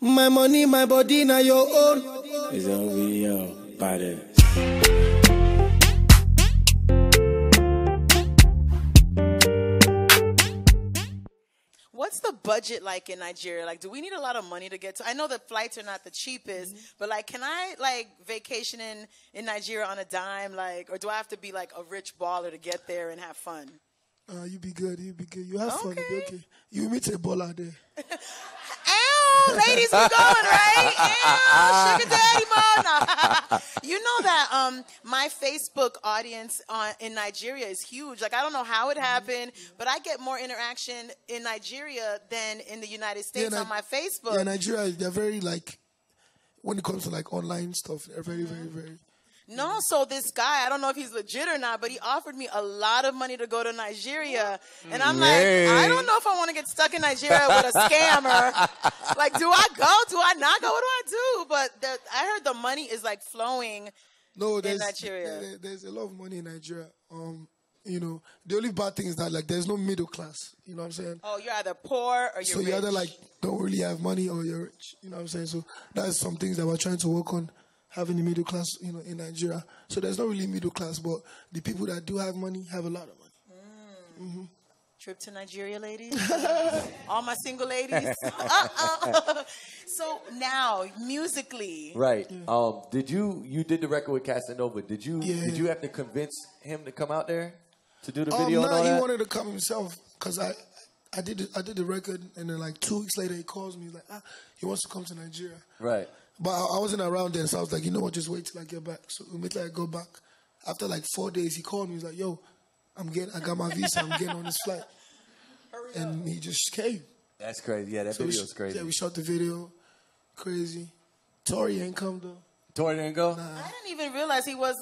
My money, my body, now your own. It's over your body. What's the budget like in Nigeria? Like, do we need a lot of money to get to? I know that flights are not the cheapest, but like, can I like vacation in Nigeria on a dime? Like, or do I have to be like a rich baller to get there and have fun? You be good. You be good. You have fun. You be okay. You meet a baller there. Ew, ladies, we going right. Ew, sugar daddy mama. You know that my Facebook audience in Nigeria is huge. Like I don't know how it happened, but I get more interaction in Nigeria than in the United States on my Facebook. Yeah, Nigeria, they're very like when it comes to like online stuff, they're very, very, very. No, so this guy, I don't know if he's legit or not, but he offered me a lot of money to go to Nigeria. And I'm like, I don't know if I want to get stuck in Nigeria with a scammer. Like, do I go? Do I not go? What do I do? But I heard the money is, like, flowing in Nigeria. There's a lot of money in Nigeria. You know, the only bad thing is that, like, there's no middle class. You know what I'm saying? Oh, you're either poor or you're rich. So you either, like, don't really have money or you're rich. You know what I'm saying? So that's some things that we're trying to work on. Having the middle class, you know, in Nigeria. So there's not really middle class, but the people that do have money have a lot of money. Trip to Nigeria, ladies. All my single ladies. So now, musically, right? Yeah. You did the record with Casanova? Did you have to convince him to come out there to do the video? No, he wanted to come himself because I did the record, and then like 2 weeks later, he calls me. He's like, he wants to come to Nigeria, right? But I wasn't around then, so I was like, you know what, just wait till I get back. So we made like go back. After like 4 days, he called me. He's like, yo, I got my visa. I'm getting on this flight. And he just came. That's crazy. Yeah, that video's crazy. Yeah, we shot the video. Crazy. Tory ain't come though. Tory didn't go? Nah. I didn't even realize he was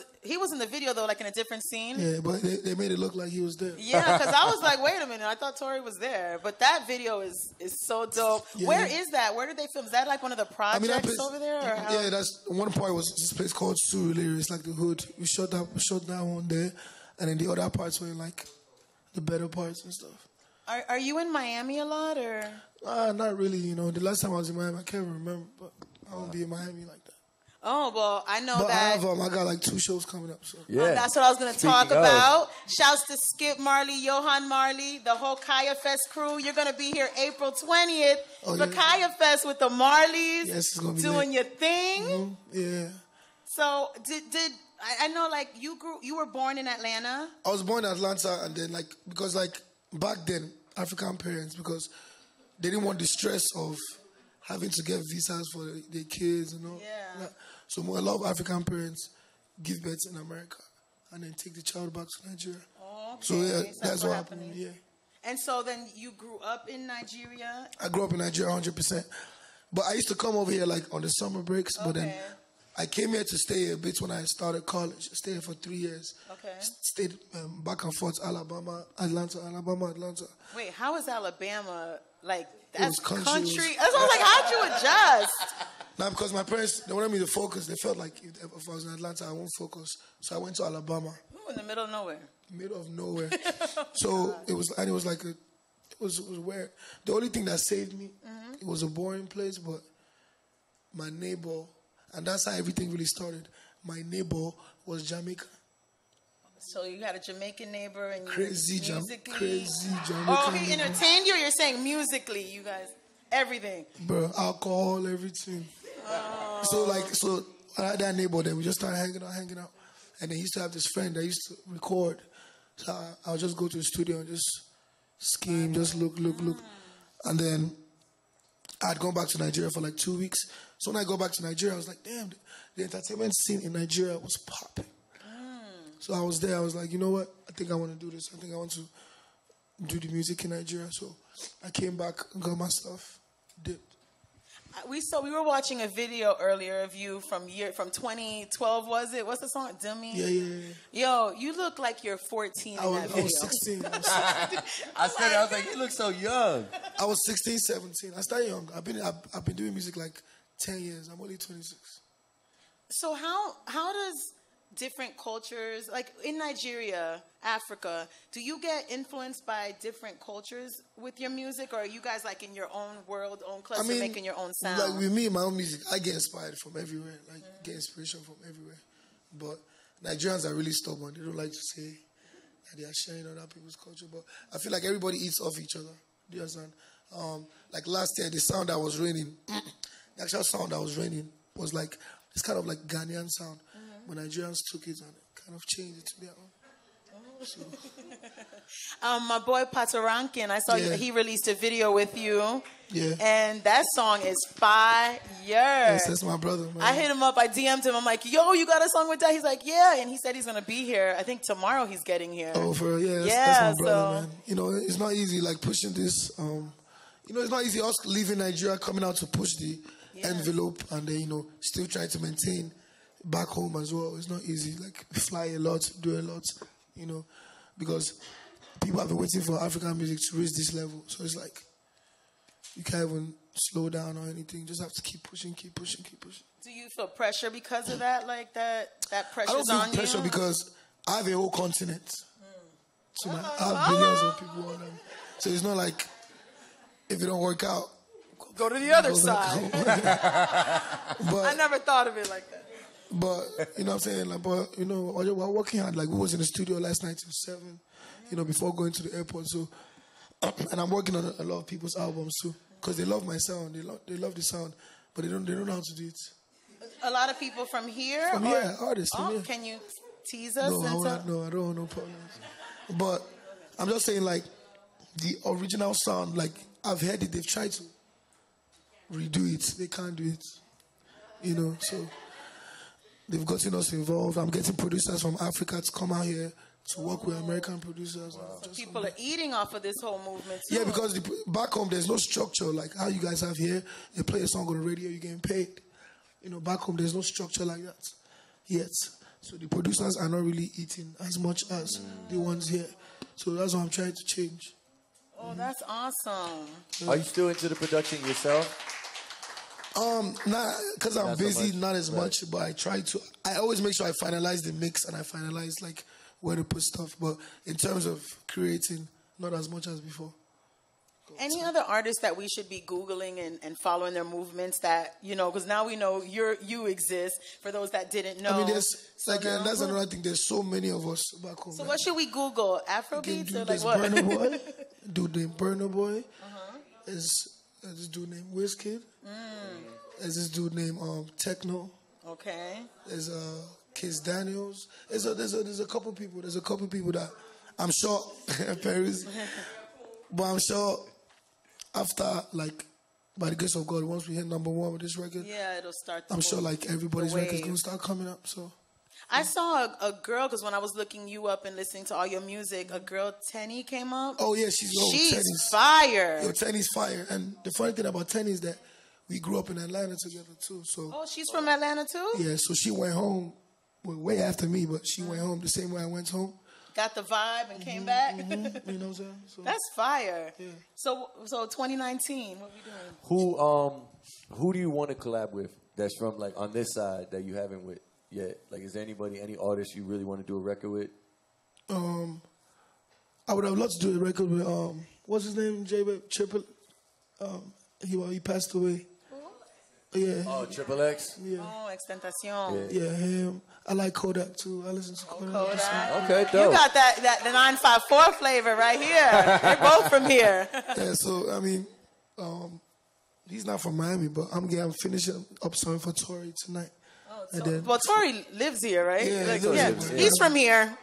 in the video though, like in a different scene. Yeah, but they made it look like he was there. Yeah, because I was like, wait a minute, I thought Tory was there. But that video is so dope. Yeah. Where is that? Where did they film? Is that like one of the projects over there? Or yeah, that's one part was this place called Sue Litter. It's like the hood. We shot that one there, and then the other parts were like the better parts and stuff. Are you in Miami a lot or? Not really. You know, the last time I was in Miami, I can't remember, but I won't be in Miami like that. Oh, well, I know but that. I got like 2 shows coming up. So. Yeah. That's what I was going to talk about. Shouts to Skip Marley, Johann Marley, the whole Kaya Fest crew. You're going to be here April 20th for Kaya Fest with the Marleys. Yes, it's going to be doing your thing. Yeah. So, I know like you were born in Atlanta. I was born in Atlanta and then like, because like back then, African parents, because they didn't want the stress of having to get visas for their kids and all. Yeah. Like, so a lot of African parents give birth in America and then take the child back to Nigeria. Oh, okay. So yeah, that's what happened. Yeah. And so then you grew up in Nigeria? I grew up in Nigeria 100%. But I used to come over here like on the summer breaks. Okay. But then I came here to stay a bit when I started college. I stayed here for 3 years. Okay. Stayed back and forth, Alabama, Atlanta, Alabama, Atlanta. Wait, how is Alabama like that's country? That's what I was like, how'd you adjust? Now, because my parents, they wanted me to focus. They felt like if I was in Atlanta, I won't focus. So I went to Alabama. Ooh, in the middle of nowhere. Middle of nowhere. So it was weird. The only thing that saved me, it was a boring place, but my neighbor, and that's how everything really started. My neighbor was Jamaican. So you had a Jamaican neighbor and crazy Jamaican. Oh, he entertained you. Or you're saying musically, you guys, everything. Bro, alcohol, everything. Oh. So I had that neighbor then. We just started hanging out. And then he used to have this friend that used to record. So I would just go to the studio and just scheme, just look. And then I'd gone back to Nigeria for like 2 weeks. So when I go back to Nigeria, I was like, damn, the entertainment scene in Nigeria was popping. So I was there. I was like, you know what? I think I want to do this. I think I want to do the music in Nigeria. So I came back and got my stuff, dipped. We were watching a video earlier of you from 2012, was it? What's the song? Dummy? Yeah. Yo, you look like you're 14 in that video. I was 16. I said I was like, you look so young. I was 16, 17. I started young. I've been doing music like 10 years. I'm only 26. So how does different cultures? Like in Nigeria, Africa, do you get influenced by different cultures with your music, or are you guys like in your own world, own cluster, making your own sound? Like with me, my own music, I get inspired from everywhere. Like get inspiration from everywhere. But Nigerians are really stubborn. They don't like to say that they are sharing other people's culture. But I feel like everybody eats off each other. Do you understand? Like last year, the sound that was raining, the actual sound that was raining was like, it's kind of like Ghanaian sound. But Nigerians took it and kind of changed it to their own. So. My boy Patoranking, I saw he released a video with you. Yeah. And that song is fire. Yes, that's my brother. Man. I hit him up. I DM'd him. I'm like, yo, you got a song with that? He's like, yeah. And he said he's going to be here. I think tomorrow he's getting here. Oh, for real? Yeah. That's my brother, man. You know, it's not easy, like, pushing this. You know, it's not easy us leaving Nigeria, coming out to push the envelope and then, you know, still trying to maintain back home as well. It's not easy. Like, fly a lot, do a lot. You know, because people have been waiting for African music to reach this level. So it's like, you can't even slow down or anything. You just have to keep pushing, keep pushing, keep pushing. Do you feel pressure because of that? Like that pressure's on you? I don't feel pressure because I have a whole continent. So I have billions of people on them. So it's not like, if it don't work out, go to the other side. But I never thought of it like that. But, you know what I'm saying? Like, but, you know, we're working hard. Like, we was in the studio last night till 7, you know, before going to the airport. So, and I'm working on a lot of people's albums, too, because they love my sound. They love the sound, but they don't know how to do it. A lot of people from here? From here, artists. Oh, from here. Can you tease us? No, I don't have no problems. But I'm just saying, like, the original sound, like, I've heard it. They've tried to redo it. They can't do it, you know, so... They've gotten us involved. I'm getting producers from Africa to come out here to work with American producers. Wow. So people are eating off of this whole movement too. Yeah, because back home, there's no structure. Like how you guys have here, you play a song on the radio, you're getting paid. You know, back home, there's no structure like that yet. So the producers are not really eating as much as the ones here. So that's what I'm trying to change. Oh, that's awesome. Yeah. Are you still into the production yourself? Nah, because I'm busy, not as much, but I try to. I always make sure I finalize the mix and I finalize, like, where to put stuff. But in terms of creating, not as much as before. Any other artists that we should be Googling and following their movements that, you know, because now we know you exist, for those that didn't know. I mean, there's, like, so that's another thing. There's so many of us back home. So what should we Google? Afrobeats? Or like what? Burna Boy. Dude named Burna Boy. There's this dude named Wizkid. There's this dude named Techno. Okay. There's Kiss Daniels. There's a couple people. There's a couple people that I'm sure Paris. But I'm sure after, like, by the grace of God, once we hit #1 with this record, yeah, it'll start. I'm sure like everybody's record's gonna start coming up. So. I saw a girl, because when I was looking you up and listening to all your music, a girl, Teni, came up. Oh, yeah, she's fire. Yo, Teni's fire. And the funny thing about Teni is that we grew up in Atlanta together, too. So. Oh, she's from Atlanta, too? Yeah, so she went home, well, way after me, but she went home the same way I went home. Got the vibe and came back. You know what I'm saying? So, that's fire. Yeah. So 2019, what we doing? Who do you want to collab with that's from, like, on this side that you haven't with? Yeah, like, is there anybody, any artist you really want to do a record with? I would have loved to do a record with, what's his name, J-Bab, Triple, he passed away. Ooh. Yeah. Oh, XXX? Yeah. Oh, XXXTentacion. Yeah. Yeah, him. I like Kodak, too. I listen to Kodak. Oh, Kodak. Okay, dope. You got the 954 flavor right here. They're both from here. Yeah, so, I mean, he's not from Miami, but I'm finishing up something for Tory tonight. So, well, Tory lives here, right? Yeah, like, yeah. He's from here.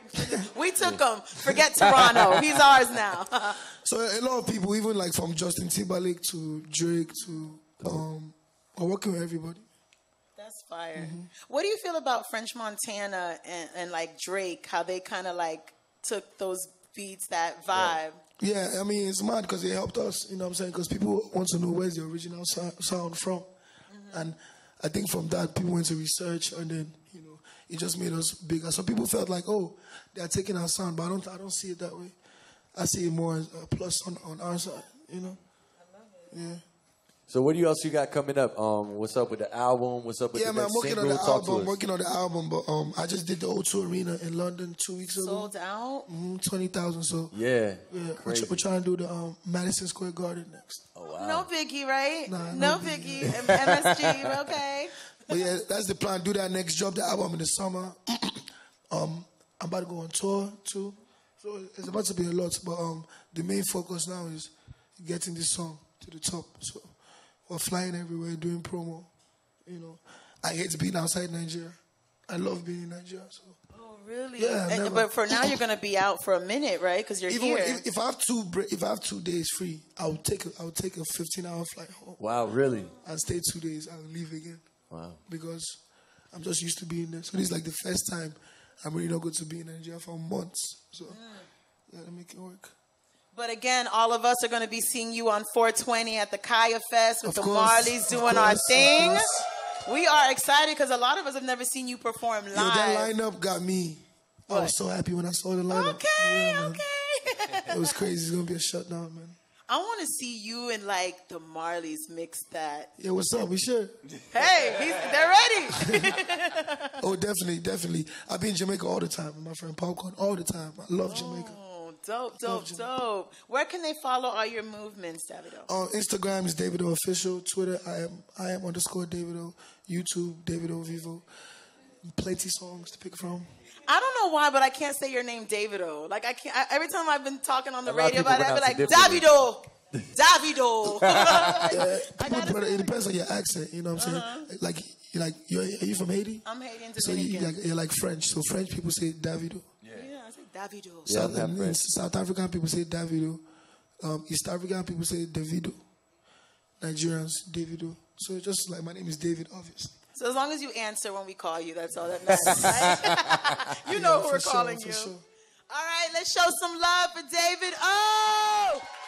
We took him. Forget Toronto. He's ours now. So a lot of people, even like from Justin Timberlake to Drake to, are working with everybody. That's fire. What do you feel about French Montana and like Drake? How they kind of like took those beats, that vibe. Yeah, I mean, it's mad because they helped us. You know what I'm saying? Because people want to know where's the original sound from, and I think from that, people went to research, and then, you know, it just made us bigger. So people felt like, oh, they are taking our sound, but I don't see it that way. I see it more as a plus on our side, you know? I love it. Yeah. So what else you got coming up? What's up with the album? What's up with the next single? I'm working on the album, but I just did the O2 Arena in London 2 weeks ago. Sold out? 20,000, so. Yeah. We're trying to do the Madison Square Garden next. Oh, wow. No biggie, right? Nah, no biggie. MSG, okay. But yeah, that's the plan. Do that next job, the album in the summer. I'm about to go on tour, too. So it's about to be a lot, but the main focus now is getting this song to the top, so. Or flying everywhere, doing promo. You know, I hate being outside Nigeria. I love being in Nigeria. So. Oh, really? Yeah, but for now, you're gonna be out for a minute, right? Because you're even here. If I have two days free, I would take a 15-hour flight home. Wow, really? I'll stay 2 days. I'll leave again. Wow. Because I'm just used to being there. So this is like the first time I'm really not going to be in Nigeria for months. So gotta make it work. But again, all of us are going to be seeing you on 420 at the Kaya Fest with Marleys doing our thing. We are excited because a lot of us have never seen you perform live. Yo, that lineup got me. What? I was so happy when I saw the lineup. Okay. It was crazy. It's going to be a shutdown, man. I want to see you and, like, the Marleys mix that. Yeah, what's up? We should. Hey, they're ready. Oh, definitely, definitely. I've been in Jamaica all the time with my friend Popcorn all the time. I love Jamaica. Dope. Where can they follow all your movements, Davido? On Instagram is Davido Official. Twitter, I am _ Davido. YouTube, Davido Vivo. Plenty songs to pick from. I don't know why, but I can't say your name, Davido. Like, I can't. Every time I've been talking on the radio about it, I've been like, Davido. It depends on your accent, you know what I'm saying? Like are you from Haiti? I'm Haitian Dominican. So you're like French. So French people say Davido. Davido. Yeah, South African people say Davido. East African people say Davido. Nigerians, Davido. So it's just like my name is David, obviously. So as long as you answer when we call you, that's all that matters, right? You know who we're calling you. Sure. All right, let's show some love for David. Oh!